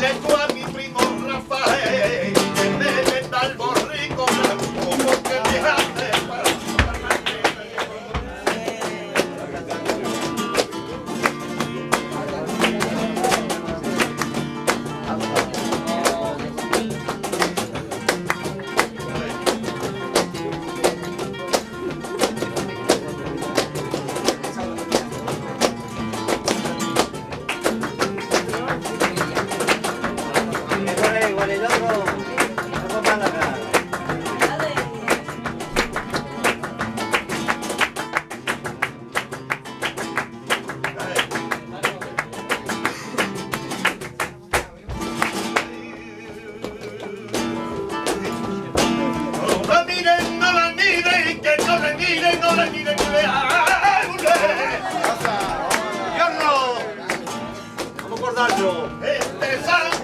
dile tú a mi primo Rafael que me meta al borrico como que dejaste ¡Vamos a acordarlo! ¡Este salto!